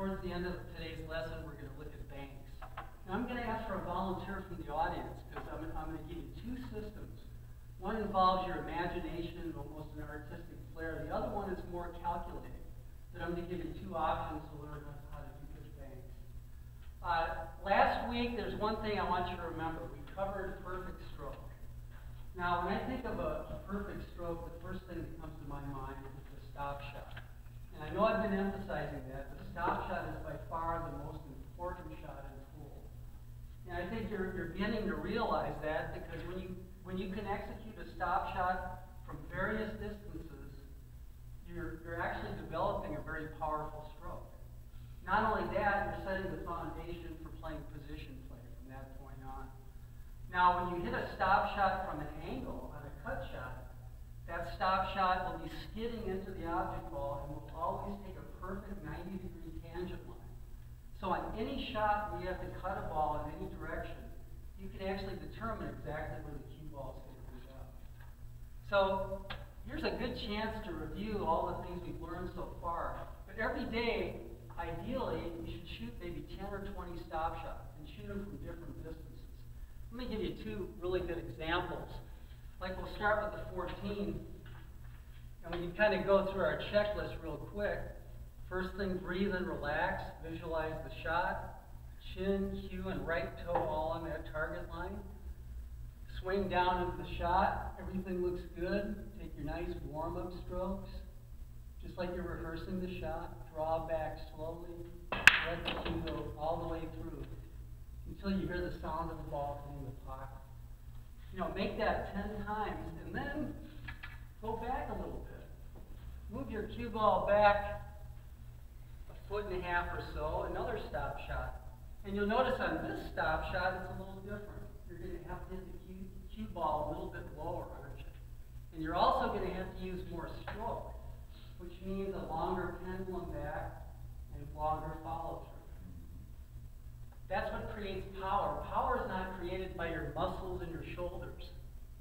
towards the end of today's lesson, we're going to look at banks. Now, I'm going to ask for a volunteer from the audience because I'm going to give you two systems. One involves your imagination, almost an artistic flair. The other one is more calculated. But I'm going to give you two options to learn how to do good banks. Last week, there's one thing I want you to remember. We covered perfect stroke. Now, when I think of a perfect stroke, the first thing that comes to my mind is the stop shot. And I know I've been emphasizing that, but the stop shot is by far the most important shot in pool. And I think you're beginning to realize that because when you can execute a stop shot from various distances, you're actually developing a very powerful stroke. Not only that, you're setting the foundation for playing position play from that point on. Now, when you hit a stop shot from an angle on a cut shot, that stop shot will be skidding into the object ball and will always take a perfect 90-degree tangent line. So on any shot where you have to cut a ball in any direction, you can actually determine exactly where the cue ball is going to go. So here's a good chance to review all the things we've learned so far. But every day, ideally, you should shoot maybe 10 or 20 stop shots and shoot them from different distances. Let me give you two really good examples. Like we'll start with the 14, and we can kind of go through our checklist real quick. First thing, breathe and relax, visualize the shot, chin, cue, and right toe all on that target line. Swing down into the shot, everything looks good. Take your nice warm-up strokes, just like you're rehearsing the shot. Draw back slowly, let the cue go all the way through until you hear the sound of the ball hitting the pocket. You know, make that 10 times, and then go back a little bit. Move your cue ball back a foot and a half or so, another stop shot. And you'll notice on this stop shot, it's a little different. You're going to have to hit the cue ball a little bit lower, aren't you? And you're also going to have to use more stroke, which means a longer pendulum back and longer follow-through. That's what creates power. Power is not created by your muscles and your shoulders.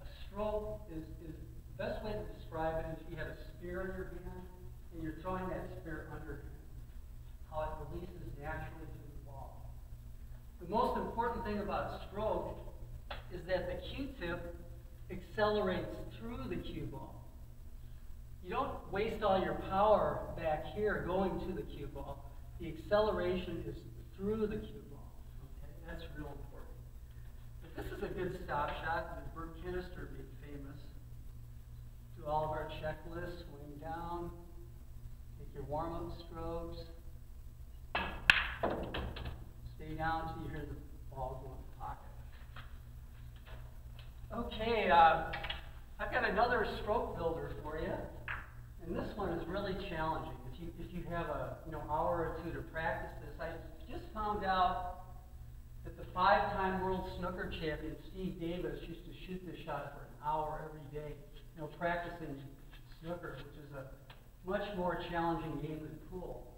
A stroke is the best way to describe it is if you have a spear in your hand and you're throwing that spear underhand. How it releases naturally through the ball. The most important thing about stroke is that the Q-tip accelerates through the cue ball. You don't waste all your power back here going to the cue ball. The acceleration is through the cue ball. That's real important. But this is a good stop shot, with Bert Kinister being famous. Do all of our checklists, swing down, take your warm-up strokes, stay down until you hear the ball go in the pocket. Okay, I've got another stroke builder for you, and this one is really challenging. If you have a hour or two to practice this, I just found out that the 5-time world snooker champion Steve Davis used to shoot this shot for an hour every day, practicing snooker, which is a much more challenging game than pool.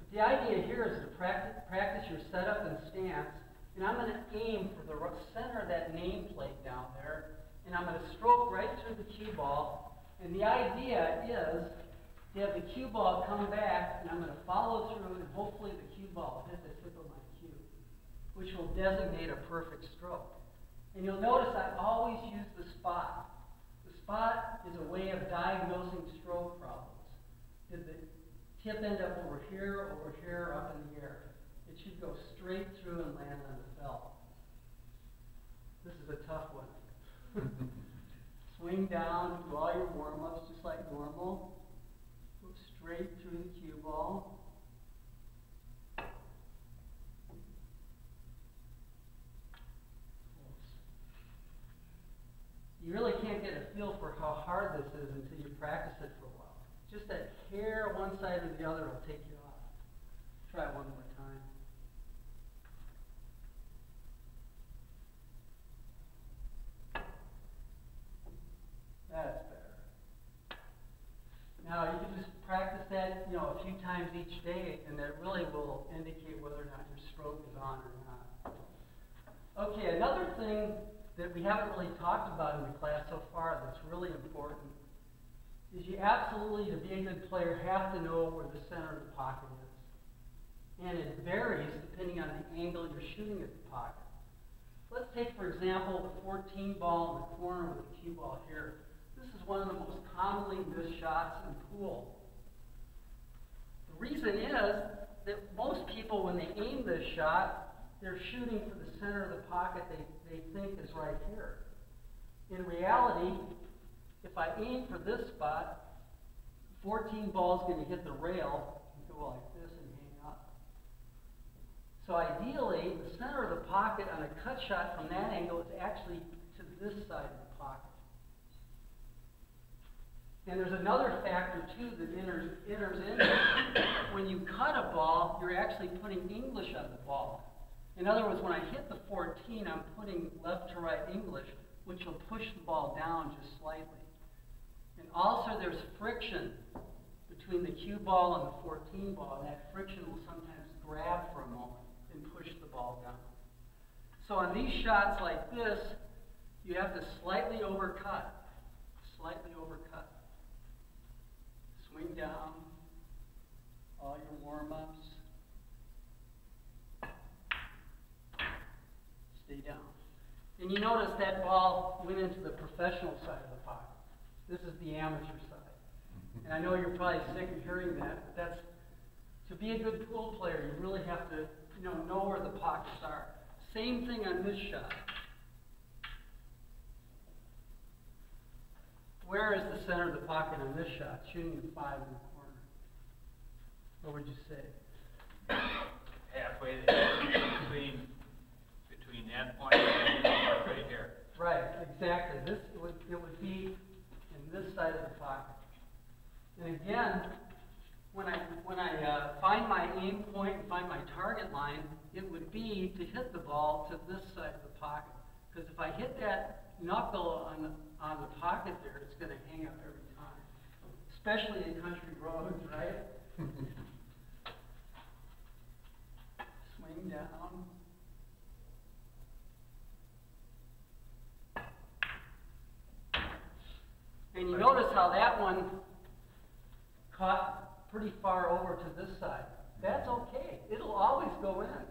But the idea here is to practice your setup and stance, and I'm going to aim for the center of that nameplate down there, and I'm going to stroke right through the cue ball, and the idea is to have the cue ball come back, and I'm going to follow through, and hopefully the cue ball hit the tip of my cue, which will designate a perfect stroke. And you'll notice I always use the spot. The spot is a way of diagnosing stroke problems. Did the tip end up over here, up in the air? It should go straight through and land on the felt. This is a tough one. Swing down, do all your warm-ups just like normal. Look straight through the cue ball. You really can't get a feel for how hard this is until you practice it for a while. Just that hair one side or the other will take you off. Try it one more time. That's better. Now you can just practice that, a few times each day, and that really will indicate whether or not your stroke is on or not. Okay, another thing that we haven't really talked about in the class so far that's really important is you absolutely, to be a good player, have to know where the center of the pocket is. and it varies depending on the angle you're shooting at the pocket. Let's take, for example, the 14 ball in the corner with the cue ball here. This is one of the most commonly missed shots in pool. The reason is that most people, when they aim this shot, they're shooting for the center of the pocket they think is right here. In reality, if I aim for this spot, 14 ball is going to hit the rail and go like this and hang up. So ideally, the center of the pocket on a cut shot from that angle is actually to this side of the pocket. And there's another factor, too, that enters into it. When you cut a ball, you're actually putting English on the ball. In other words, when I hit the 14, I'm putting left to right English, which will push the ball down just slightly. And also there's friction between the cue ball and the 14 ball, and that friction will sometimes grab for a moment and push the ball down. So on these shots like this, you have to slightly overcut, slightly overcut. Swing down, all your warm-ups. Stay down. And you notice that ball went into the professional side of the pocket. This is the amateur side. And I know you're probably sick of hearing that, but that's, to be a good pool player, you really have to know where the pockets are. Same thing on this shot. Where is the center of the pocket on this shot? Shooting at 5 in the corner. What would you say? Halfway there, between that point and this part right here. Right, exactly. This it would be in this side of the pocket. And again, when I find my aim point and find my target line, it would be to hit the ball to this side of the pocket. Because if I hit that knuckle on the pocket there, it's going to hang up every time. Especially in country roads, right? Swing down. And you notice how that one caught pretty far over to this side. That's okay. It'll always go in.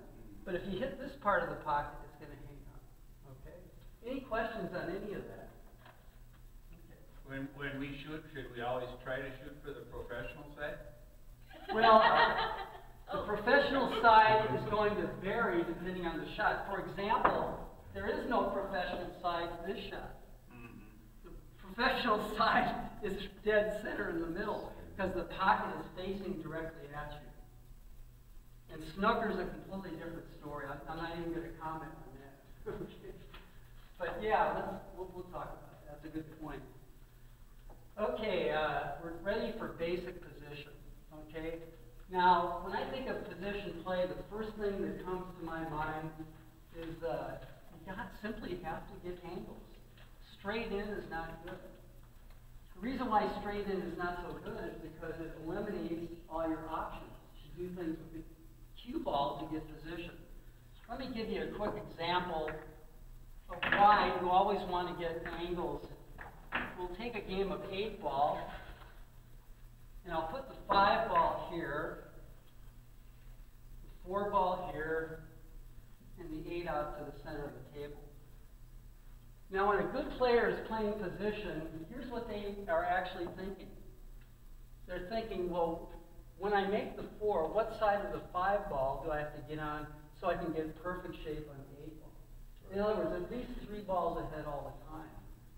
But if you hit this part of the pocket, it's going to hang up. Okay? Any questions on any of that? Okay. When we shoot, should we always try to shoot for the professional side? Well, the professional side is going to vary depending on the shot. For example, there is no professional side to this shot. Professional side is dead center in the middle because the pocket is facing directly at you. And snooker's a completely different story. I'm not even going to comment on that. Okay. But yeah, we'll talk about that. That's a good point. Okay, we're ready for basic position. Okay. Now, when I think of position play, the first thing that comes to my mind is you simply have to get angles. Straight in is not good. The reason why straight in is not so good is because it eliminates all your options. You do things with the cue ball to get position. Let me give you a quick example of why you always want to get angles. We'll take a game of 8 ball, and I'll put the 5 ball here, the 4 ball here, and the 8 out to the center of the table. Now, when a good player is playing position, here's what they are actually thinking. They're thinking, well, when I make the 4, what side of the 5 ball do I have to get on so I can get perfect shape on the 8 ball? In other words, at least 3 balls ahead all the time.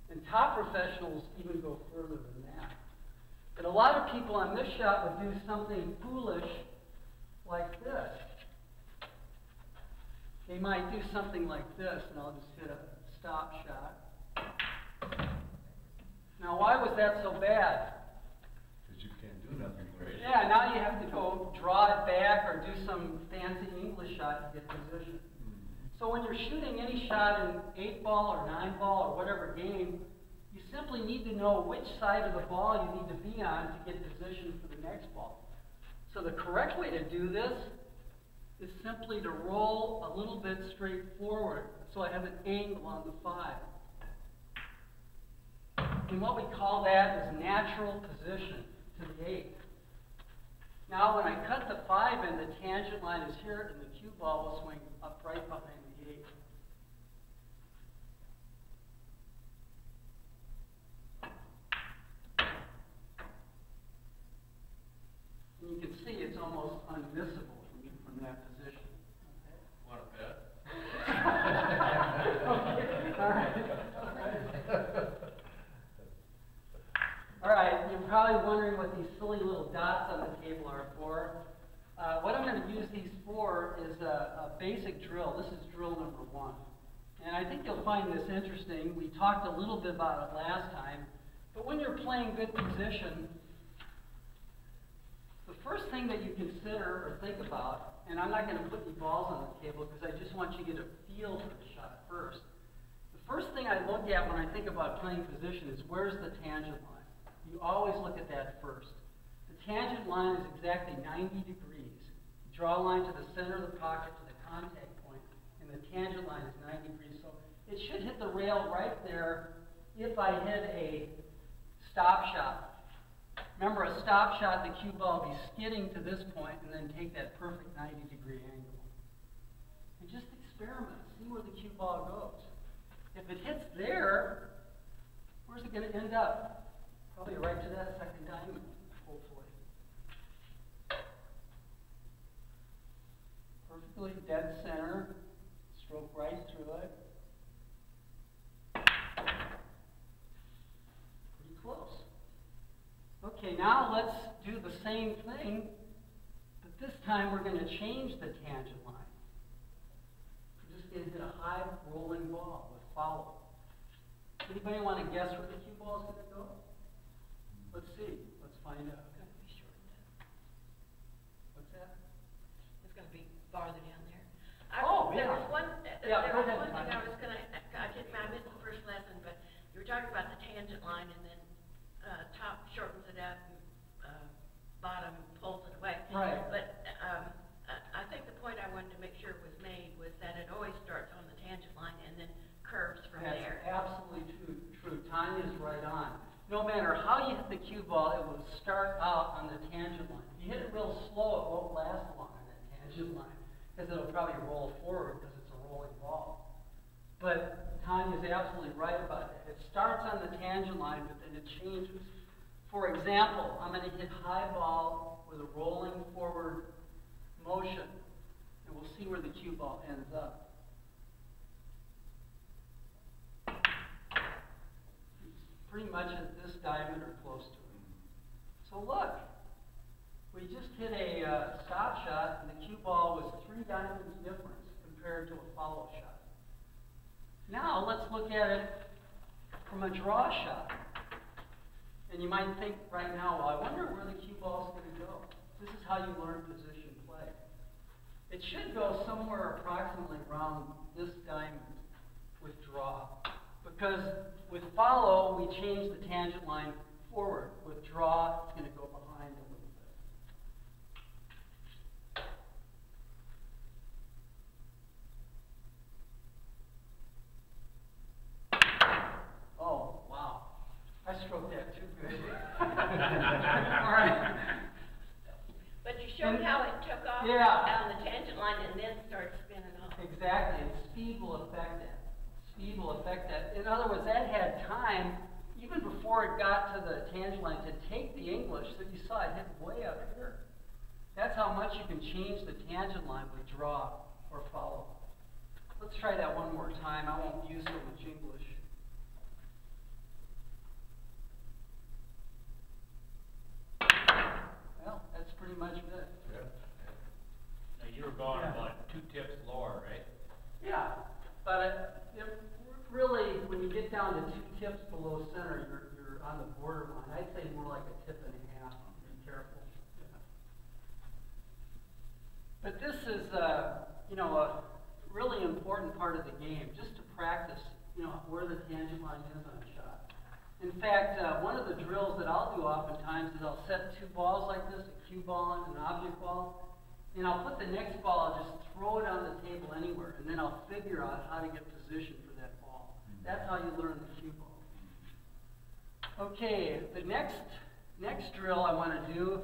And top professionals even go further than that. But a lot of people on this shot would do something foolish like this. They might do something like this, and I'll just hit a stop shot. Now, why was that so bad? Because you can't do nothing great. Yeah, now you have to go draw it back or do some fancy English shot to get position. So when you're shooting any shot in 8 ball or 9 ball or whatever game, you simply need to know which side of the ball you need to be on to get position for the next ball. So the correct way to do this is simply to roll a little bit straight forward, so I have an angle on the 5. And what we call that is natural position to the 8. Now when I cut the 5 in, the tangent line is here, and the cue ball will swing up right behind the 8. And you can see it's almost unmissable from that position. Want a bet? Okay, all right. All right, you're probably wondering what these silly little dots on the table are for. What I'm going to use these for is a basic drill. This is drill number 1. And I think you'll find this interesting. We talked a little bit about it last time. But when you're playing good position, the first thing that you consider or think about, and I'm not going to put any balls on the table because I just want you to get a feel for the shot first. The first thing I look at when I think about playing position is where's the tangent line? You always look at that first. The tangent line is exactly 90 degrees. You draw a line to the center of the pocket to the contact point, and the tangent line is 90 degrees. So it should hit the rail right there if I hit a stop shot. Remember, a stop shot, the cue ball will be skidding to this point and then take that perfect 90-degree angle. And just experiment. See where the cue ball goes. If it hits there, where's it going to end up? Probably right to that second diamond, hopefully. Perfectly dead center, stroke right through it. Pretty close. Okay, now let's do the same thing, but this time we're going to change the tangent line. We're just going to hit a high rolling ball with follow. Anybody want to guess where the cue ball is going to go? Let's see. Let's find out. It's going to be short. What's that? It's going to be farther down there. There was one thing I was going to. I missed the first lesson, but you were talking about the tangent line, and then top shortens it up, and bottom pulls it away. Right. But I think the point I wanted to make sure was made was that it always starts on the tangent line and then curves from there. That's absolutely true. Tanya's right on. No matter how you hit the cue ball, it will start out on the tangent line. If you hit it real slow, it won't last long on that tangent line because it'll probably roll forward because it's a rolling ball. But Tanya's absolutely right about it. It starts on the tangent line, but then it changes. For example, I'm going to hit high ball with a rolling forward motion, and we'll see where the cue ball ends up. Pretty much at this diamond or close to it. So look, we just hit a stop shot, and the cue ball was 3 diamonds difference compared to a follow shot. Now let's look at it from a draw shot. And you might think right now, well, I wonder where the cue ball is going to go. This is how you learn position play. It should go somewhere approximately around this diamond with draw. Because with follow, we change the tangent line forward. With draw, it's going to go behind a little bit. Oh, wow. I stroked that too good. All right. But you showed how it took off down the tangent line and then started spinning off. Exactly. And speed will affect that. Will affect that. In other words, that had time, even before it got to the tangent line, to take the English that you saw it hit way up here. That's how much you can change the tangent line with draw or follow. Let's try that one more time. I won't use so much English. Well, that's pretty much it. Yeah. Now you were going like 2 tips lower, right? Yeah, but. Really, when you get down to 2 tips below center, you're on the borderline. I'd say more like a tip and a half. Be careful. Yeah. But this is, a really important part of the game, just to practice, where the tangent line is on a shot. In fact, one of the drills that I'll do oftentimes is I'll set 2 balls like this, a cue ball and an object ball. And I'll put the next ball, I'll just throw it on the table anywhere, and then I'll figure out how to get position for that ball. That's how you learn the cue ball. Okay, the next drill I want to do,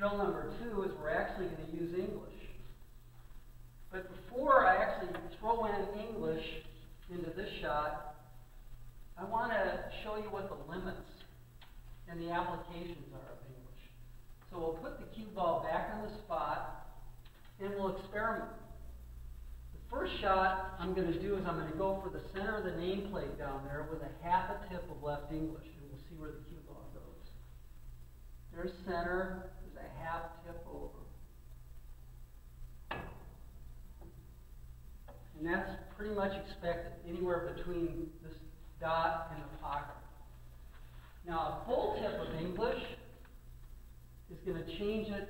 drill number 2 is we're actually going to use English. But before I actually throw in English into this shot, I want to show you what the limits and the applications are of English. So we'll put the cue ball back on the spot and we'll experiment. The first shot I'm going to do is I'm going to go for the center of the nameplate down there with a half a tip of left English, and we'll see where the cue ball goes. There's center, there's a half tip over. And that's pretty much expected, anywhere between this dot and the pocket. Now, a full tip of English is going to change it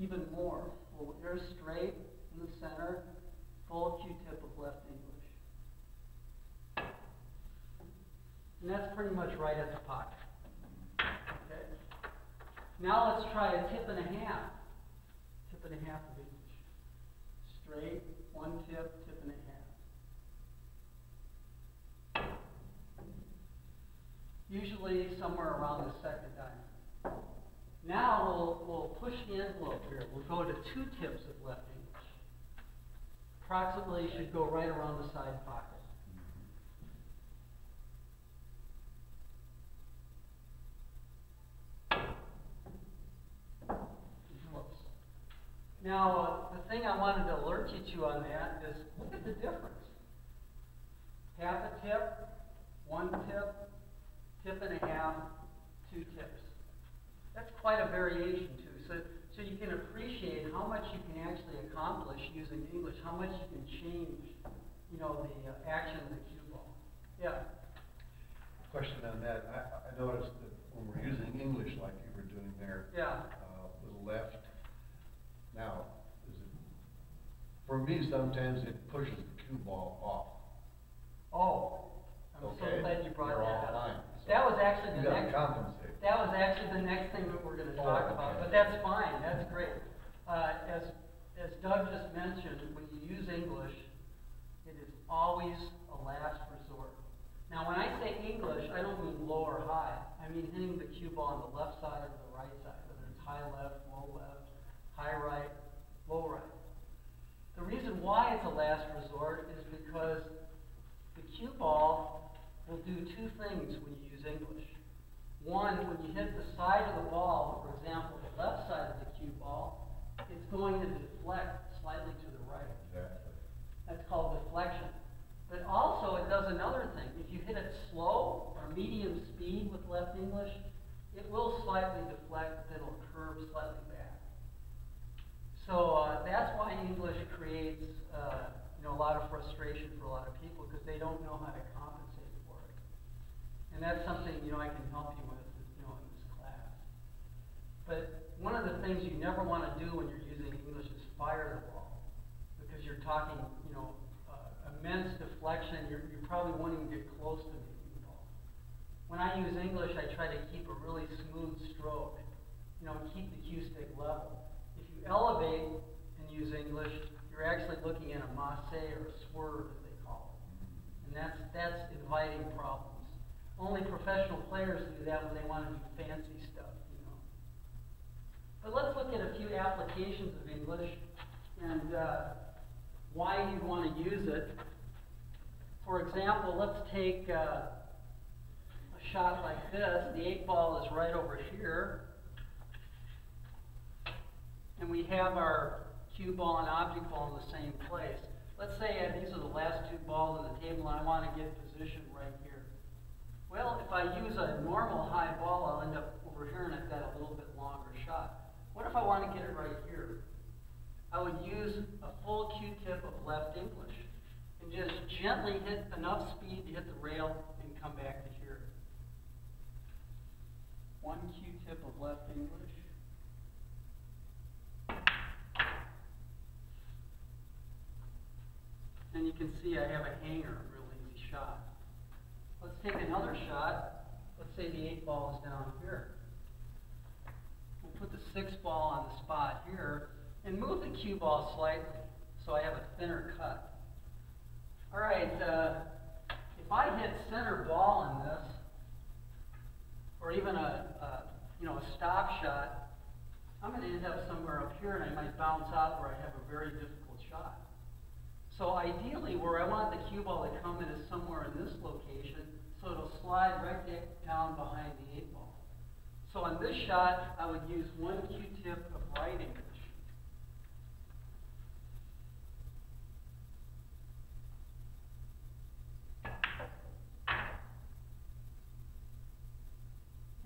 even more. Well, there's straight in the center, full Q-tip of left English. And that's pretty much right at the pocket. Okay. Now let's try a tip and a half of English. Straight, one tip, tip and a half. Usually somewhere around the second diamond. Now we'll push the envelope here. We'll go to 2 tips of left English. Approximately should go right around the side pocket. Now, the thing I wanted to alert you to on that is look at the difference. Half a tip, one tip, tip and a half, 2 tips. That's quite a variation too. So you can appreciate how much you can actually accomplish using English, how much you can change, the action of the cue ball. Yeah. Question on that. I noticed that when we're using English like you were doing there, yeah, with the left. Now, for me, sometimes it pushes the cue ball off. Oh, I'm so glad you brought that up. That was actually the next. That was actually the next thing that we're going to talk about. But that's fine. That's great. As Doug just mentioned, when you use English, it is always a last resort. Now, when I say English, I don't mean low or high. I mean hitting the cue ball on the left side or the right side, whether it's high left, low left, high right, low right. The reason why it's a last resort is because the cue ball will do 2 things when you use English. One, when you hit the side of the ball, for example, the left side of the cue ball, it's going to deflect slightly to the right. Exactly. That's called deflection. But also it does another thing. If you hit it slow or medium speed with left English, it will slightly deflect, but it'll curve slightly back. So that's why English creates a lot of frustration for a lot of people, because they don't know how to compensate for it. And that's something I can help you with in this class. But one of the things you never want to do when you're using English is fire the ball, because you're talking immense deflection. You probably won't even get close to making the ball. When I use English, I try to keep a really smooth stroke, keep the cue stick level. Elevate and use English, you're actually looking at a masse or a swerve, as they call it. And that's inviting problems. Only professional players do that when they want to do fancy stuff, But let's look at a few applications of English and why you want to use it. For example, let's take a shot like this. The 8 ball is right over here. And we have our cue ball and object ball in the same place. Let's say these are the last 2 balls on the table and I want to get positioned right here. Well, if I use a normal high ball, I'll end up over here and I've got a little bit longer shot. What if I want to get it right here? I would use a full Q-tip of left English and just gently hit enough speed to hit the rail and come back to here. One Q-tip of left English. And you can see I have a hanger, a real easy shot. Let's take another shot. Let's say the 8 ball is down here. We'll put the 6 ball on the spot here and move the cue ball slightly so I have a thinner cut. All right, if I hit center ball in this, or even a stop shot, I'm going to end up somewhere up here, and I might bounce out where I have a very difficult shot. So ideally, where I want the cue ball to come in is somewhere in this location, so it'll slide right down behind the 8 ball. So on this shot, I would use one Q-tip of right English.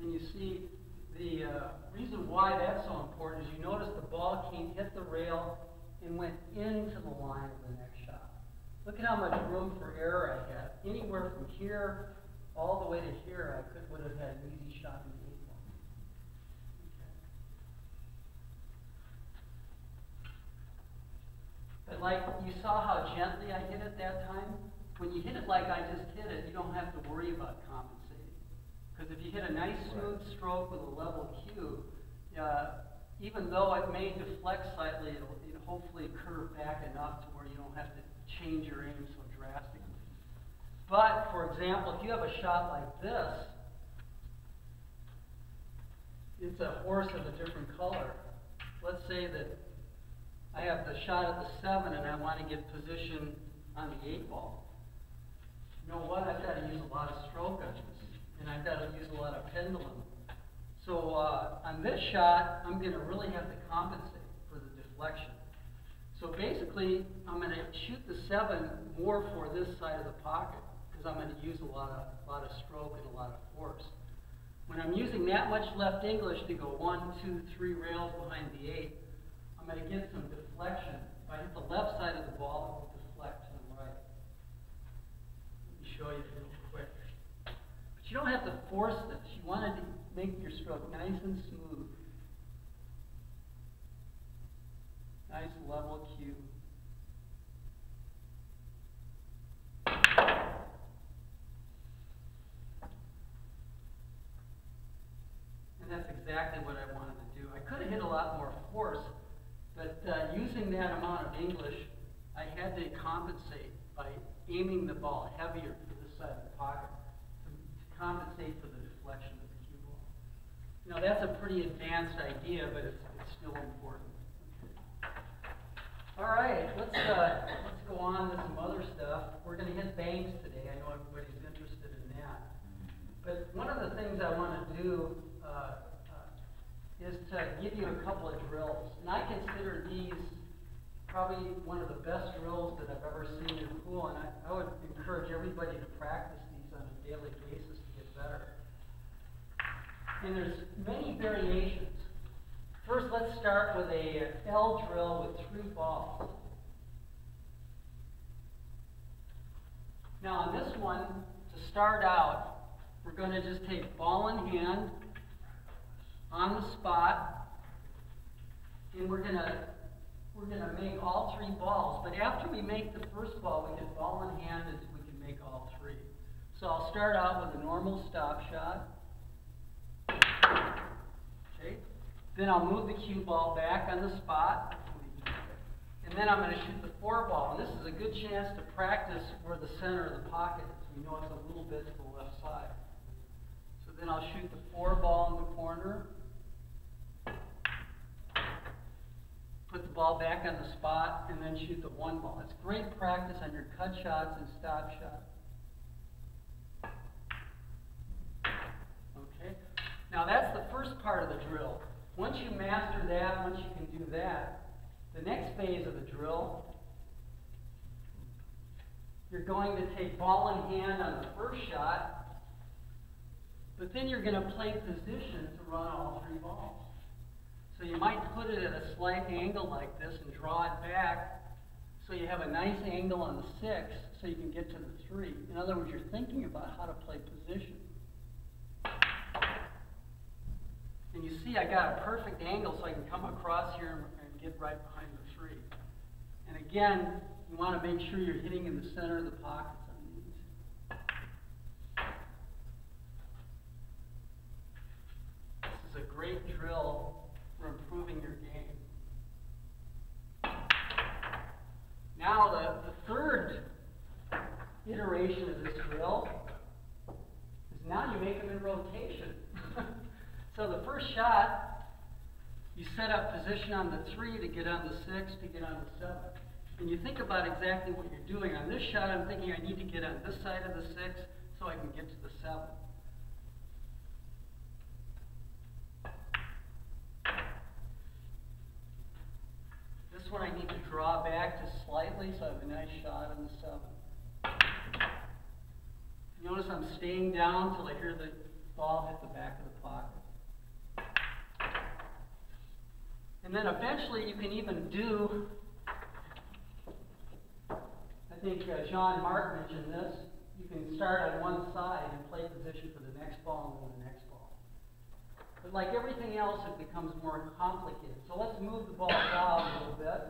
And you see the reason why that's so important is you notice the ball came, hit the rail, and went into the line of the next shot. Look at how much room for error I had. Anywhere from here all the way to here, I would have had an easy shot in the 8 ball. Okay. But like you saw how gently I hit it that time. When you hit it like I just hit it, you don't have to worry about compensating. Because if you hit a nice smooth stroke with a level cue, even though it may deflect slightly, it'll hopefully curve back enough to where you don't have to change your aim so drastically. But, for example, if you have a shot like this, it's a horse of a different color. Let's say that I have the shot at the 7 and I want to get position on the 8 ball. You know what? I've got to use a lot of stroke on this. And I've got to use a lot of pendulum. So on this shot, I'm going to really have to compensate for the deflection. So basically, I'm going to shoot the 7 more for this side of the pocket because I'm going to use a lot of stroke and a lot of force. When I'm using that much left English to go 1, 2, 3 rails behind the 8, I'm going to get some deflection. If I hit the left side of the ball, it will deflect to the right. Let me show you real quick. You don't have to force this. You wanted to make your stroke nice and smooth. Nice level cue. And that's exactly what I wanted to do. I could have hit a lot more force, but using that amount of English, I had to compensate by aiming the ball heavier to this side of the pocket. Compensate for the deflection of the cue ball. Now that's a pretty advanced idea, but it's still important. All right, let's go on to some other stuff. We're going to hit bangs today. I know everybody's interested in that. But one of the things I want to do is to give you a couple of drills. And I consider these probably one of the best drills that I've ever seen in pool, and I would encourage everybody to practice these on a daily basis. Better. And there's many variations. First, let's start with a L drill with 3 balls. Now on this one, to start out, we're going to just take ball in hand on the spot, and we're gonna make all 3 balls. But after we make the first ball, we get ball in hand and we can make all 3. So I'll start out with a normal stop shot. Okay. Then I'll move the cue ball back on the spot. And then I'm going to shoot the 4 ball. And this is a good chance to practice where the center of the pocket is. We know it's a little bit to the left side. So then I'll shoot the 4 ball in the corner. Put the ball back on the spot and then shoot the 1 ball. It's great practice on your cut shots and stop shots. Now that's the first part of the drill. Once you master that, once you can do that, the next phase of the drill, you're going to take ball in hand on the first shot, but then you're going to play position to run all 3 balls. So you might put it at a slight angle like this and draw it back so you have a nice angle on the 6 so you can get to the 3. In other words, you're thinking about how to play position. And you see I got a perfect angle so I can come across here and get right behind the 3. And again, you want to make sure you're hitting in the center of the pockets on these. This is a great drill for improving your game. Now the third iteration of this drill is now you make them in rotation. So the first shot, You set up position on the 3 to get on the 6 to get on the 7. And you think about exactly what you're doing. On this shot, I'm thinking I need to get on this side of the 6 so I can get to the 7. This one I need to draw back just slightly so I have a nice shot on the 7. Notice I'm staying down till I hear the ball hit the back of the pocket. And then eventually you can even do, I think John Mark mentioned this, you can start on one side and play position for the next ball and then the next ball. But like everything else, it becomes more complicated. So let's move the ball down a little bit.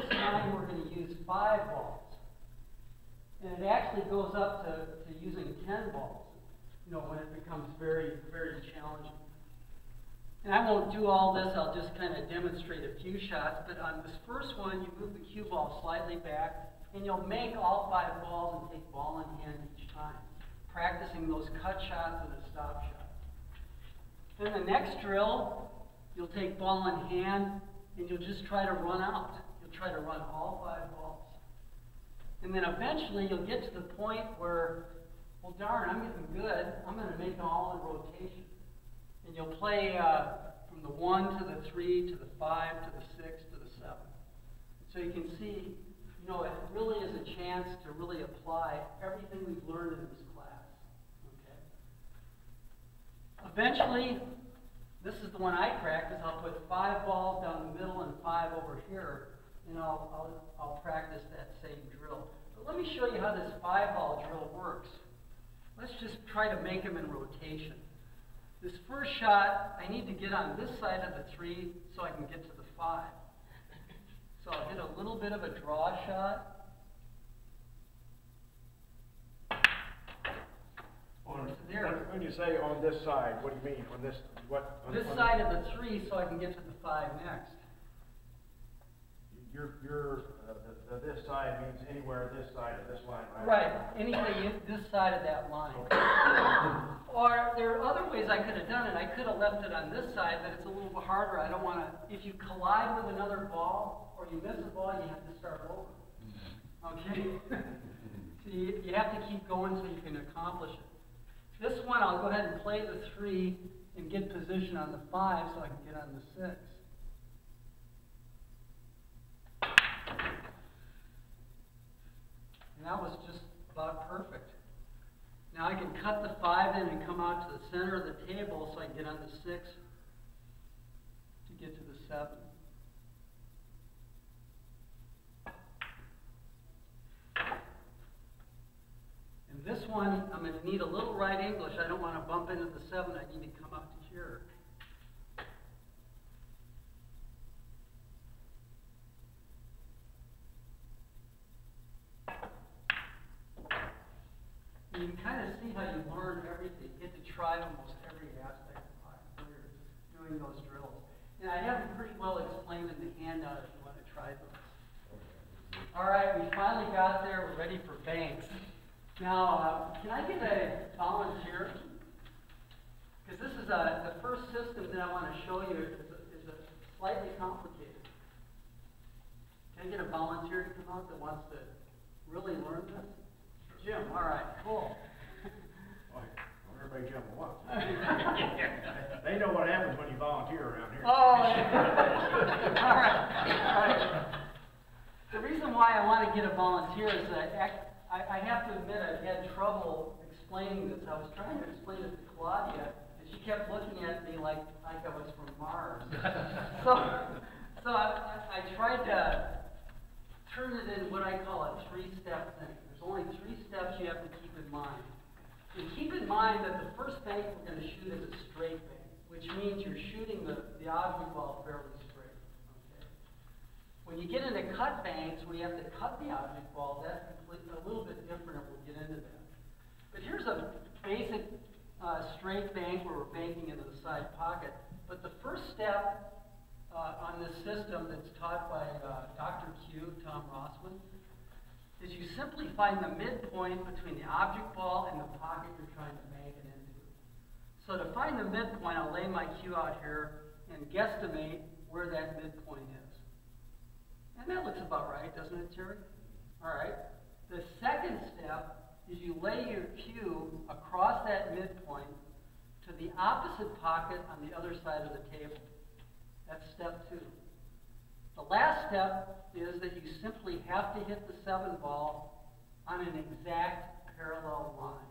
This time we're going to use 5 balls. And it actually goes up to using 10 balls, when it becomes very, very challenging. And I won't do all this, I'll just kind of demonstrate a few shots, but on this first one, you move the cue ball slightly back, and you'll make all 5 balls and take ball in hand each time, practicing those cut shots and the stop shot. Then the next drill, you'll take ball in hand, and you'll just try to run out. You'll try to run all 5 balls. And then eventually you'll get to the point where, well darn, I'm getting good, I'm going to make them all in rotation. And you'll play from the 1 to the 3 to the 5 to the 6 to the 7. So you can see, it really is a chance to really apply everything we've learned in this class. Okay. Eventually, this is the one I practice. I'll put 5 balls down the middle and 5 over here. And I'll practice that same drill. But let me show you how this 5-ball drill works. Let's just try to make them in rotation. This first shot, I need to get on this side of the 3 so I can get to the 5. So I'll hit a little bit of a draw shot. When you say on this side, what do you mean? On this, what? On this side of the 3 so I can get to the 5 next. This side means anywhere this side of this line, right? Right, anything this side of that line. Or there are other ways I could have done it. I could have left it on this side, but it's a little bit harder. I don't want to, if you collide with another ball, or you miss a ball, you have to start over. Okay? So you have to keep going so you can accomplish it. This one, I'll go ahead and play the 3 and get position on the 5 so I can get on the 6. And that was just about perfect. Now I can cut the 5 in and come out to the center of the table so I can get on the 6 to get to the 7. And this one, I'm going to need a little right English. I don't want to bump into the 7. I need to come out to here. You can kind of see how you learn everything. You get to try almost every aspect of life when you're doing those drills. And I have them pretty well explained in the handout if you want to try those. All right, we finally got there. We're ready for banks. Now, can I get a volunteer? Because this is the first system that I want to show you is slightly complicated. Can I get a volunteer to come out that wants to really learn this? Jim, all right, cool. Well, everybody jump at once. They know what happens when you volunteer around here. Oh, all right. The reason why I want to get a volunteer is that I have to admit I've had trouble explaining this. I was trying to explain it to Claudia, and she kept looking at me like I was from Mars. So I tried to turn it into what I call a 3-step thing. Only 3 steps you have to keep in mind. And keep in mind that the first bank we're going to shoot is a straight bank, which means you're shooting the object ball fairly straight. Okay. When you get into cut banks, where you have to cut the object ball, that's a little bit different, and we'll get into that. But here's a basic straight bank where we're banking into the side pocket. But the first step on this system that's taught by Dr. Q, Tom Rossman, is you simply find the midpoint between the object ball and the pocket you're trying to make it into. So to find the midpoint, I'll lay my cue out here, and guesstimate where that midpoint is. And that looks about right, doesn't it, Terry? All right. The second step is you lay your cube across that midpoint to the opposite pocket on the other side of the table. That's step two. The last step is that you simply have to hit the 7 ball on an exact parallel line.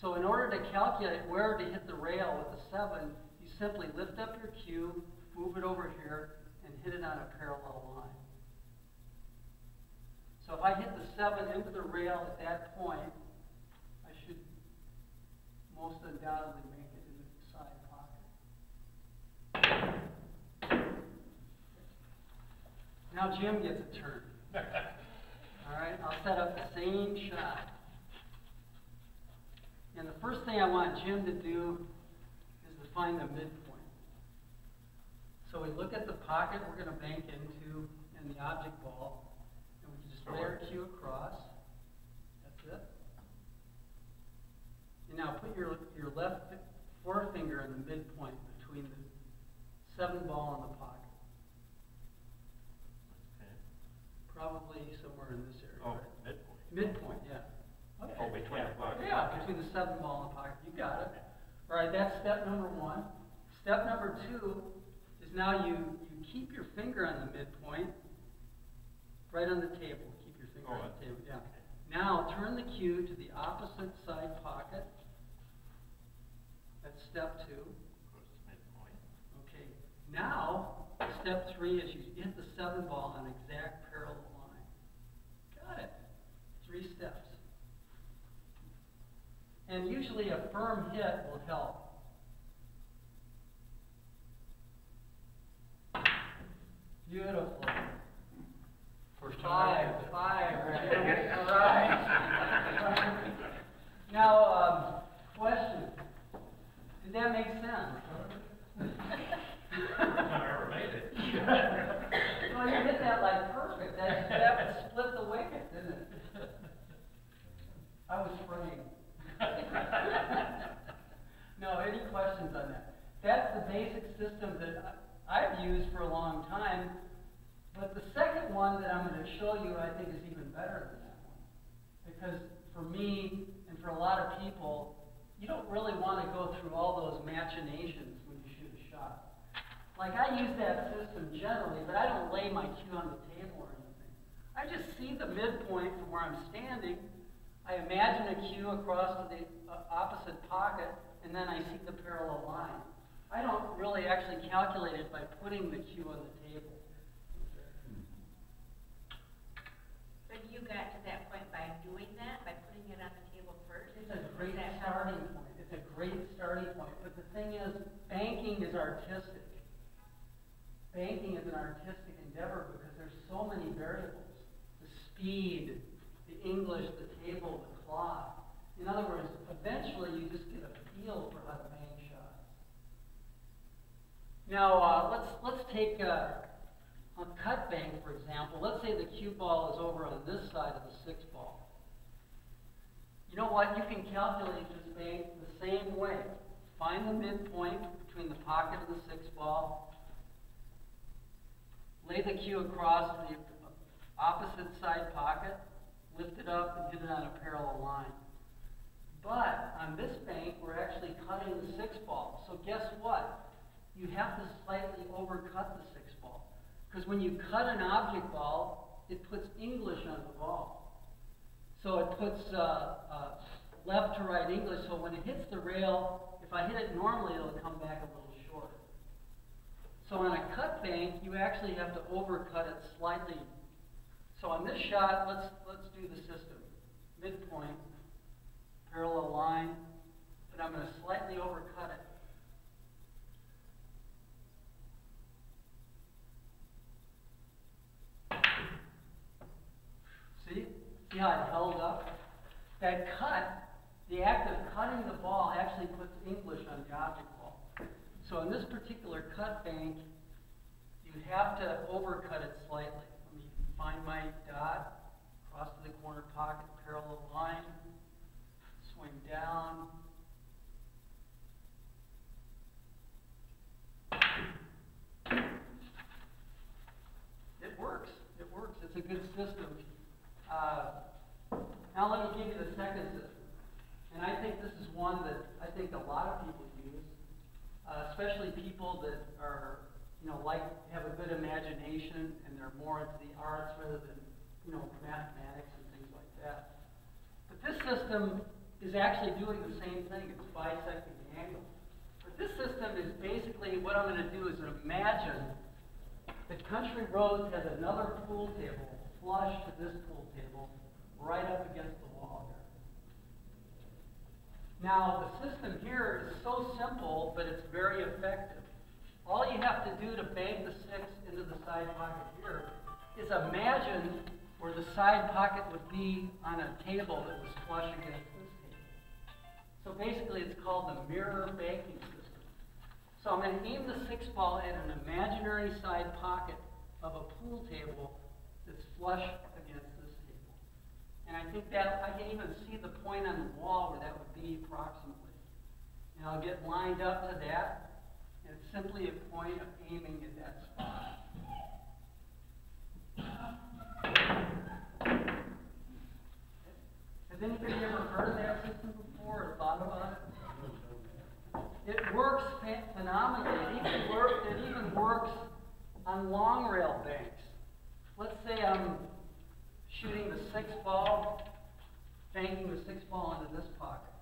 So in order to calculate where to hit the rail with the 7, you simply lift up your cube, move it over here, and hit it on a parallel line. So if I hit the 7 into the rail at that point, I should most undoubtedly make it into the side pocket. Now Jim gets a turn. All right, I'll set up the same shot. And the first thing I want Jim to do is to find the midpoint. So we look at the pocket we're going to bank into and the object ball, and we can just lay our cue across. That's it. And now put your left forefinger in the midpoint between the 7 ball and the pocket. Probably somewhere in this area. Oh, right? Midpoint. Midpoint, yeah. Okay. Oh, between the pocket. Yeah, between the 7 ball and the pocket. You got it. All right, that's step number 1. Step number 2 is now you keep your finger on the midpoint right on the table. Keep your finger on the table, yeah. Okay. Now turn the cue to the opposite side pocket. That's step 2. Close to midpoint. Okay. Now, step 3 is you hit the 7 ball on an exact parallel line. Got it. 3 steps. And usually a firm hit will help. Beautiful. First time. Five. Right. All right. Now, question. Did that make sense? I never made it. Well, you did that like perfect. That split the wicket, didn't it? I was spraying. No, any questions on that? That's the basic system that I've used for a long time. But the second one that I'm going to show you, I think, is even better than that one. Because for me and for a lot of people, you don't really want to go through all those machinations when you shoot a shot. Like, I use that system generally, but I don't lay my cue on the table or anything. I just see the midpoint from where I'm standing. I imagine a cue across to the opposite pocket, and then I see the parallel line. I don't really actually calculate it by putting the cue on the table. But you got to that point by doing that, by putting it on the table first? It's a great starting point. It's a great starting point. But the thing is, banking is artistic. Banking is an artistic endeavor because there's so many variables. The speed, the English, the table, the cloth. In other words, eventually you just get a feel for how to bank shots. Now, let's take a cut bank, for example. Let's say the cue ball is over on this side of the 6 ball. You know what? You can calculate this bank the same way. Find the midpoint between the pocket and the 6 ball. Lay the cue across to the opposite side pocket, lift it up, and hit it on a parallel line. But on this bank, we're actually cutting the 6 ball. So guess what? You have to slightly overcut the 6 ball. Because when you cut an object ball, it puts English on the ball. So it puts left to right English. So when it hits the rail, if I hit it normally, it'll come back a little short. So on a cut bank, you actually have to overcut it slightly. So on this shot, let's do the system. Midpoint, parallel line, but I'm going to slightly overcut it. See? See how it held up? That cut, the act of cutting the ball actually puts English on the object ball. So in this particular cut bank, you have to overcut it slightly. Let me find my dot, cross to the corner pocket, parallel line, swing down. let me give you the second system. And I think this is one that I think a lot of people use, especially people that are, have a good imagination and they're more into the arts rather than, mathematics and things like that. But this system is actually doing the same thing. It's bisecting the angle. But this system is basically, what I'm going to do is imagine that Country Roads has another pool table flush to this pool table right up against the wall here. Now, the system here is so simple, but it's very effective. All you have to do to bang the 6 into the side pocket here is imagine where the side pocket would be on a table that was flush against this table. So basically, it's called the mirror banking system. So I'm going to aim the 6 ball at an imaginary side pocket of a pool table that's flush against this table. And I think that I can even see the point on the wall where that would be approximately. And I'll get lined up to that. And it's simply a point of aiming at that spot. Has anybody ever heard of that system before or thought about it? It works phenomenally. It even works on long rail banks. Let's say I'm shooting the 6 ball, banking the 6 ball into this pocket.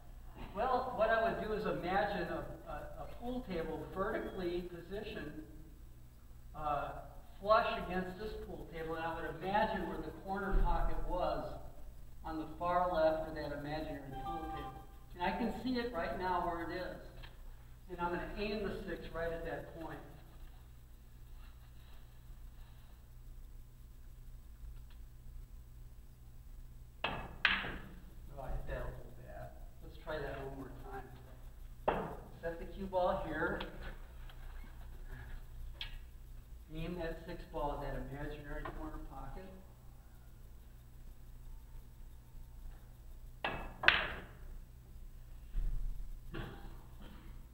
Well, what I would do is imagine a pool table vertically positioned flush against this pool table, and I would imagine where the corner pocket was on the far left of that imaginary pool table. And I can see it right now where it is. And I'm going to aim the 6 right at that point. Try that one more time. Set the cue ball here. Aim that 6 ball at that imaginary corner pocket.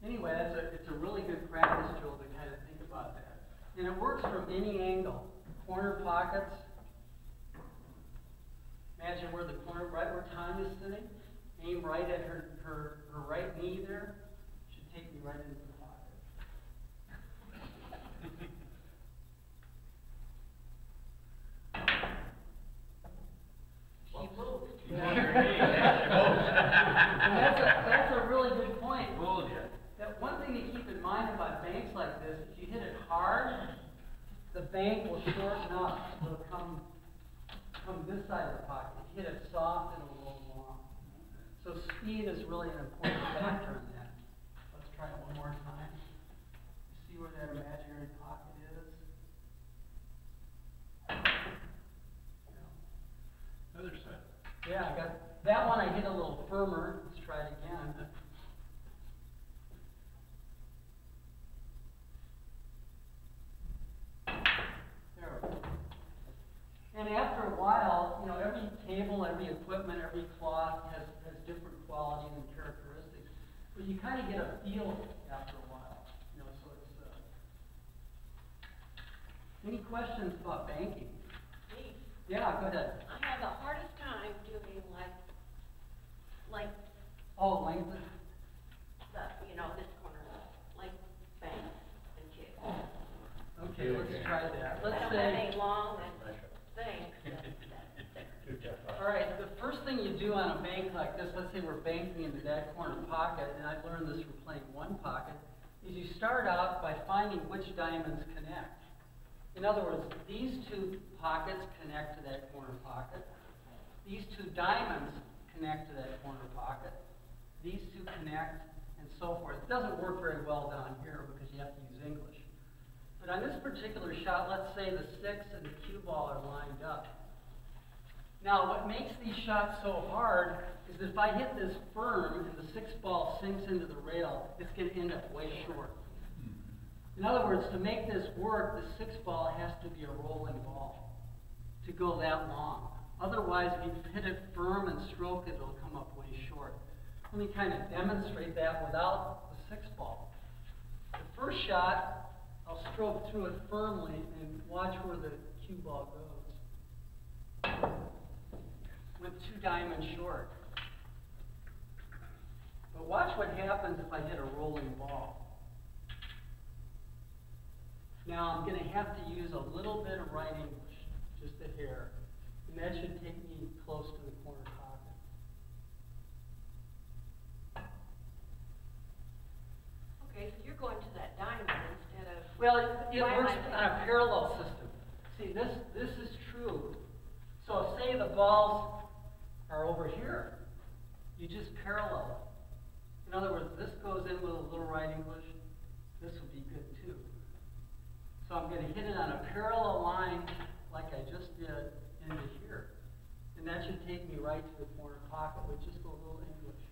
Anyway, it's a really good practice tool to kind of think about that. And it works from any angle. Corner pockets. Imagine where the corner, right where Tom is sitting. Aim right at her right knee there. Should take me right into the pocket. She moved. That's a really good point. That one thing to keep in mind about banks like this, if you hit it hard, the bank will shorten up. It'll come this side of the pocket. If you hit it soft, it'll roll long. So speed is really an important factor in that. Let's try it one more time. You see where that imaginary pocket is? Yeah. Other side. Yeah, I got that one. I hit a little firmer. Let's try it again. There we go. And after a while, every table, every equipment, every cloth has different qualities and characteristics. But you kind of get a feel after a while, so it's... Any questions about banking? Me? Yeah, go ahead. I had the hardest time doing length. This corner, like banks and kids. Okay, let's try that. Let's say long and... All right, the first thing you do on a bank like this, let's say we're banking into that corner pocket, and I've learned this from playing one pocket, is you start out by finding which diamonds connect. In other words, these two pockets connect to that corner pocket. These two diamonds connect to that corner pocket. These two connect, and so forth. It doesn't work very well down here because you have to use English. But on this particular shot, let's say the 6 and the cue ball are lined up. Now, what makes these shots so hard is that if I hit this firm and the 6 ball sinks into the rail, it's going to end up way short. In other words, to make this work, the 6 ball has to be a rolling ball to go that long. Otherwise, if you hit it firm and stroke it, it'll come up way short. Let me kind of demonstrate that without the 6 ball. The first shot, I'll stroke through it firmly and watch where the cue ball goes. with two diamonds short. But watch what happens if I hit a rolling ball. Now I'm going to have to use a little bit of right English, just a hair. And that should take me close to the corner pocket. Okay, so you're going to that diamond instead of... Well, it works on a parallel system. See, this is true. So say the balls are over here. You just parallel it. In other words, this goes in with a little right English. This would be good too. So I'm going to hit it on a parallel line like I just did into here. And that should take me right to the corner pocket with just a little English.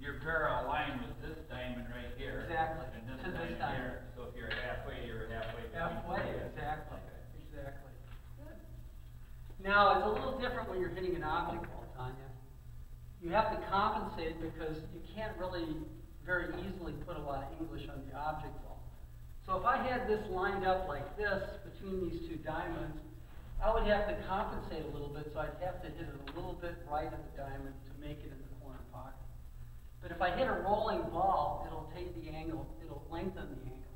Your parallel line was this diamond right here. Exactly. And this diamond here. So if you're halfway. Halfway, exactly. Exactly. Good. Now, it's a little different when you're hitting an object ball, Tanya. You have to compensate because you can't really very easily put a lot of English on the object ball. So if I had this lined up like this between these two diamonds, I would have to compensate a little bit, so I'd have to hit it a little bit right of the diamond to make it in the corner pocket. But if I hit a rolling ball, it'll take the angle, it'll lengthen the angle.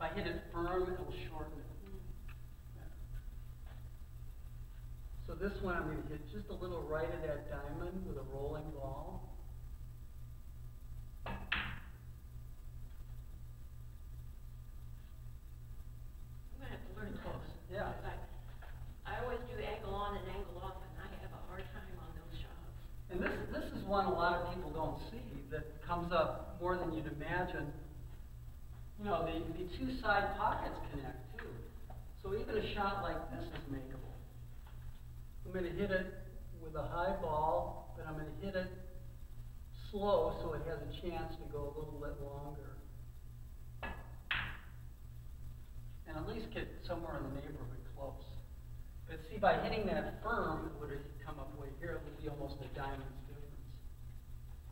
If I hit it firm, it'll shorten it. So this one I'm going to hit just a little right of that diamond with a rolling ball. Yeah. I always do angle on and angle off, and I have a hard time on those shots. And this is one a lot of people don't see that comes up more than you'd imagine. You know, the two side pockets connect too. So even a shot like this is makeable. I'm going to hit it with a high ball, but I'm going to hit it slow so it has a chance to go a little bit longer. And at least get somewhere in the neighborhood close. But see, by hitting that firm, it would have come up way here. It would be almost a diamond's difference.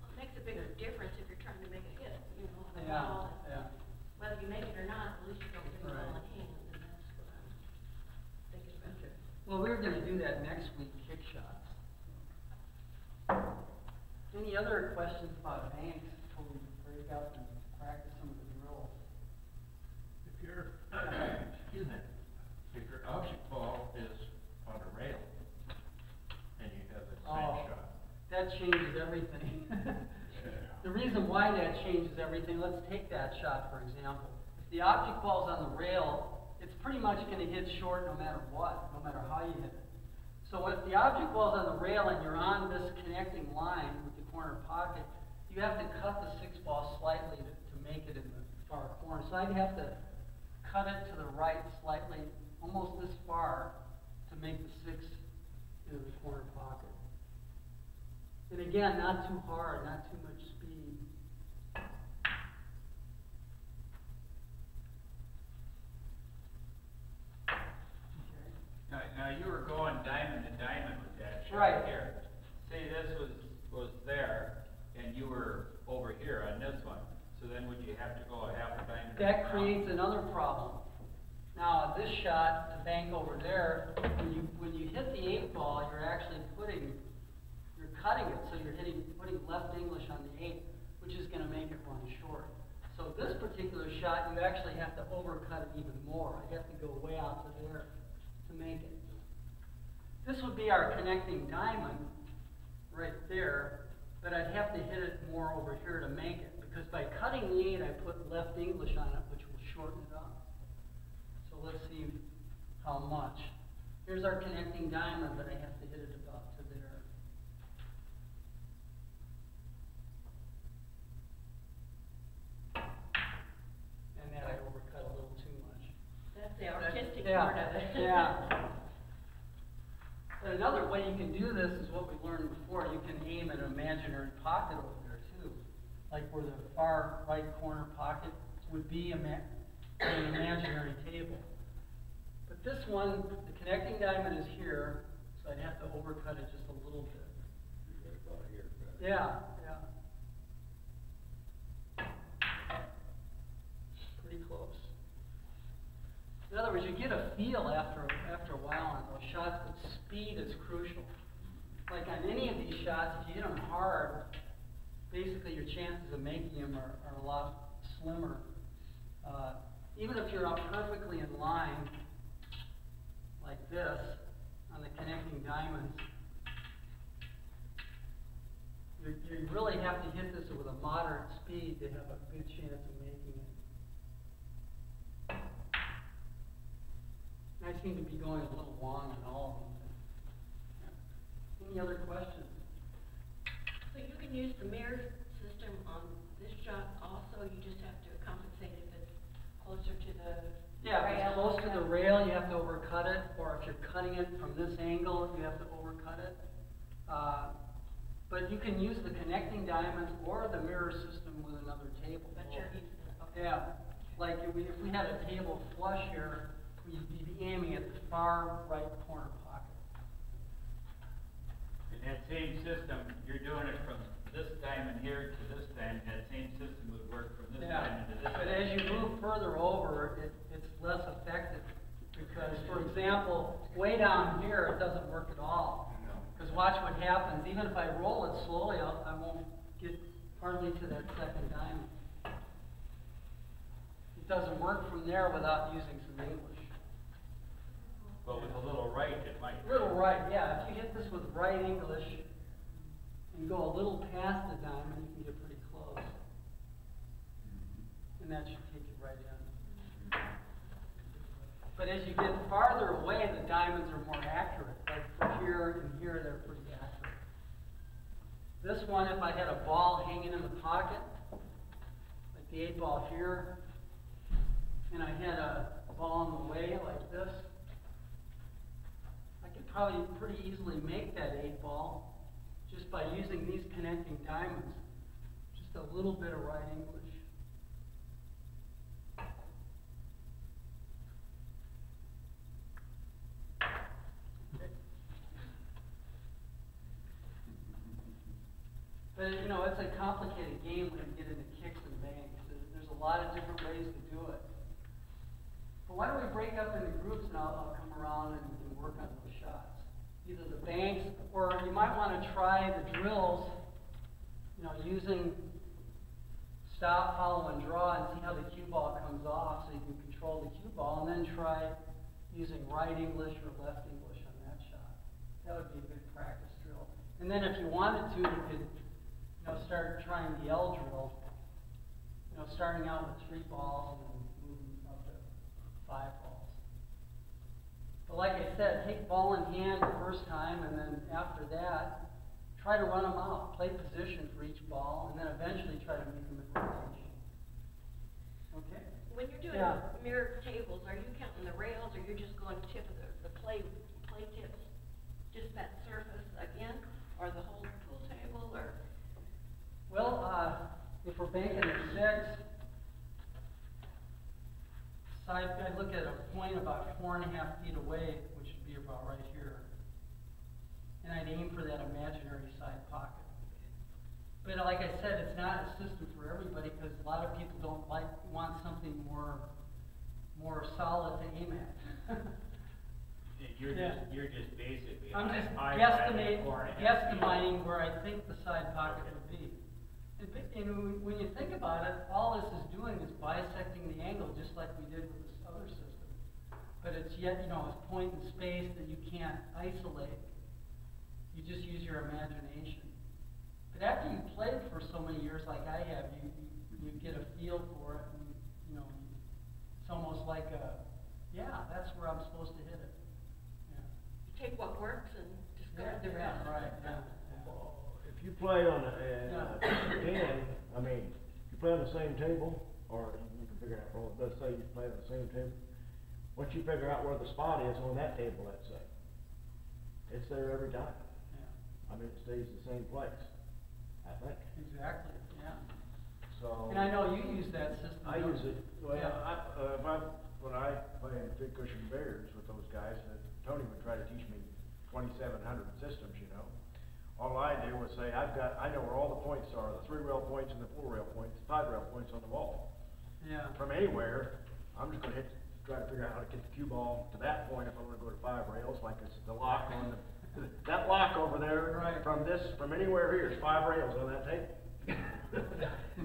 Well, it makes a bigger difference if you're trying to make a hit, you know, on a ball. Yeah. Whether you make it or not, at least you don't do it all in hand. And that's what I'm thinking about. Okay. Well, we're going to do that next week, kick shots. Any other questions about banks before we break out and practice some of the drills? If you're excuse me. If your object ball is on a rail and you have the same shot, that changes everything. Yeah. The reason why that changes everything, let's take that shot for example. If the object ball is on the rail, it's pretty much going to hit short no matter what, no matter how you hit it. So if the object ball is on the rail and you're on this connecting line with the corner pocket, you have to cut the six ball slightly to make it in the far corner. So I'd have to cut it to the right slightly, almost this far, to make the six in the corner pocket. And again, not too hard, not too much speed. Okay. Now you were going diamond to diamond with that shot right here. Say this was there, and you were over here on this one. So then would you have to go a half a diamond? That creates another problem. Now this shot, the bank over there, when you hit the eight ball, you're actually cutting it, so you're putting left English on the eight, which is going to make it run short. So this particular shot, you actually have to overcut it even more. I have to go way out to there to make it. This would be our connecting diamond right there, but I'd have to hit it more over here to make it. Because by cutting the 8, I put left English on it, which will shorten it up. So let's see how much. Here's our connecting diamond, but I have to hit it about to there. And that I overcut a little too much. That's the artistic part of it. Yeah. But another way you can do this is what we learned before. You can aim at an imaginary pocket over there. Like where the far right corner pocket would be an imaginary table. But this one, the connecting diamond is here, so I'd have to overcut it just a little bit. You gotta go here, right? Yeah. Pretty close. In other words, you get a feel after shots, but speed is crucial. Like on any of these shots, if you hit them hard, basically your chances of making them are a lot slimmer. Even if you're up perfectly in line, like this, on the connecting diamonds, you really have to hit this with a moderate speed to have a good chance of making it. And I seem to be going a little long on all of them. Any other questions? So you can use the mirror system on this shot also, you just have to compensate if it's closer to the rail. Yeah, if it's close to the rail, you have to overcut it, or if you're cutting it from this angle, you have to overcut it. But you can use the connecting diamonds or the mirror system with another table. But you're yeah, like if we had a table flush here, we'd be aiming at the far right corner pocket. In that same system, you're doing it from this diamond here to this diamond. That same system would work from this diamond to this diamond. But as you move further over, it's less effective because, for example, way down here, it doesn't work at all. Because watch what happens. Even if I roll it slowly, I won't get hardly to that second diamond. It doesn't work from there without using some English. But with a little right, it might. Little right, yeah. If you hit this with right English and go a little past the diamond, you can get pretty close. And that should take you right in. But as you get farther away, the diamonds are more accurate. Like from here and here, they're pretty accurate. This one, if I had a ball hanging in the pocket, like the 8-ball here, and I had a ball in the way like this, I could probably pretty easily make that 8-ball just by using these connecting diamonds. Just a little bit of right English. But you know, it's a complicated game when you get into kicks and bangs. There's a lot of different ways to do it. But why don't we break up into groups and I'll come around and work on those shots. Either the bangs, or you might want to try the drills, you know, using stop, hollow, and draw and see how the cue ball comes off so you can control the cue ball, and then try using right English or left English on that shot. That would be a good practice drill. And then if you wanted to, you could start trying the L drill, you know, starting out with 3 balls and then moving up to 5 balls. But like I said, take ball in hand the first time, and then after that, try to run them out, play position for each ball, and then eventually try to make them in rotation. Okay? When you're doing mirror tables, are you counting the rails, or you're just going tip of the play tips, just that surface again, or the whole pool table, or? Well, if we're banking at 6, so I look at a point about 4.5 feet away, which would be about right here. And I'd aim for that imaginary side pocket. But like I said, it's not a system for everybody because a lot of people don't want something more solid to aim at. You're just basically I'm just guesstimating where I think the side pocket would be. And when you think about it, all this is doing is bisecting the angle, just like we did with this other system. But it's yet, you know, a point in space that you can't isolate. You just use your imagination. But after you played for so many years, like I have, you get a feel for it. And, you know, it's almost like yeah, that's where I'm supposed to hit it. Yeah. You take what works and discard the rest. Right. Yeah. If you play on you play on the same table, or you can figure out, well, let's say you play on the same table. Once you figure out where the spot is on that table, let's say, it's there every time. Yeah. I mean, it stays the same place, I think. Exactly, yeah. So. And I know you use that system. I use it. Well, yeah. When I play in Big Cushion Bears with those guys, Tony would try to teach me 2,700 systems, you know. All I do was say, I know where all the points are, the 3-rail points and the 4-rail points, 5-rail points on the wall. Yeah. From anywhere, I'm just going to hit trying to figure out how to get the cue ball to that point if I want to go to 5 rails, like it's the lock on the, that lock over there, right. From anywhere here is 5 rails on that table.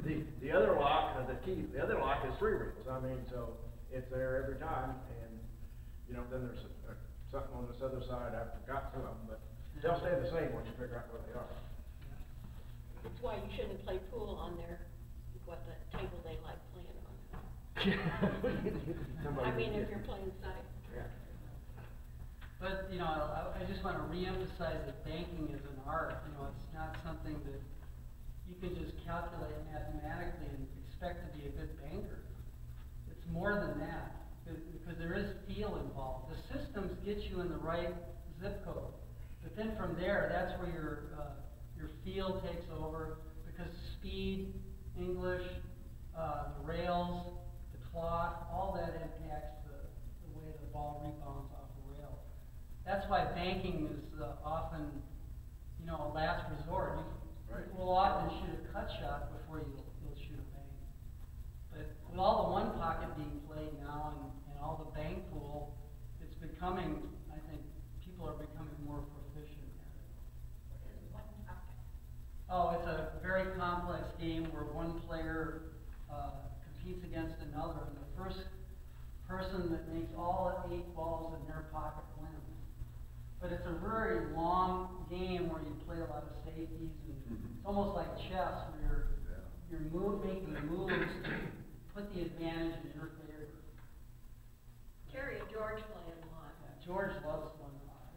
the other lock, the other lock is 3 rails. I mean, so it's there every time, and you know, then there's something on this other side. I forgot some of them, but they'll stay the same once you figure out where they are. That's why you shouldn't play pool on their what the table they like playing on. I mean, if you're playing side. Yeah. But you know, I just want to reemphasize that banking is an art. You know, it's not something that you can just calculate mathematically and expect to be a good banker. It's more than that, because there is feel involved. The systems get you in the right zip code, but then from there, that's where your feel takes over, because speed, English, the rails, the clock, all that impacts the way the ball rebounds off the rail. That's why banking is often, you know, a last resort. You will often shoot a cut shot before you'll shoot a bank. But with all the one pocket being played now and all the bank pool, it's becoming, I think, people are becoming more proficient at it. What is one pocket? Oh, it's a very complex game where one player competes against another, and the first person that makes all 8 balls in their pocket wins. But it's a very long game where you play a lot of safeties, and it's almost like chess, where you're making moves to put the advantage in your favor. Terry and George play a lot. Yeah, George loves one a lot.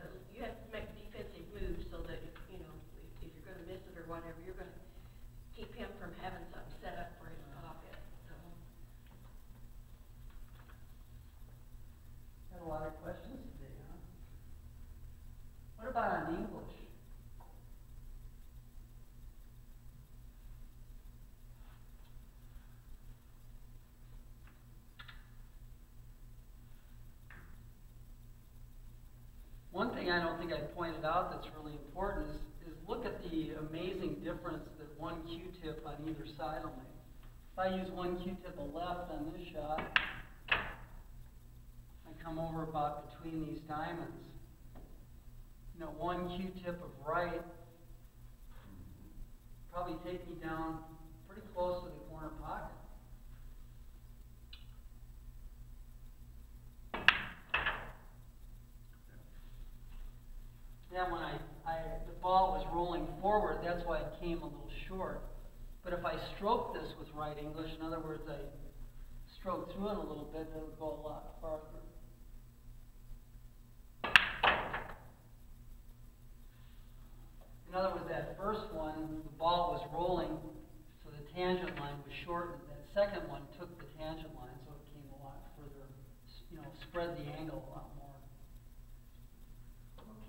And, you have to make defensive moves so that if, you know, if you're going to miss it or whatever, you're going to keep him from having something set up for his pocket. So. Got a lot of questions today. What about in English? One thing I don't think I pointed out that's really important is look at the amazing difference that one Q-tip on either side will make. If I use one Q-tip left on this shot, I come over about between these diamonds. You know, one Q-tip of right probably take me down pretty close to the corner pocket. Then when the ball was rolling forward, that's why it came a little short. But if I stroke this with right English, in other words, I stroke through it a little bit, it would go a lot farther. In other words, that first one, the ball was rolling, so the tangent line was shortened. That second one took the tangent line, so it came a lot further, you know, spread the angle a lot more.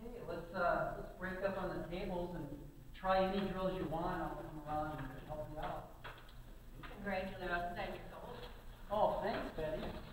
Okay, let's break up on the tables and try any drills you want. I'll come around and help you out. Congratulations on your goals. Oh, thanks, Betty.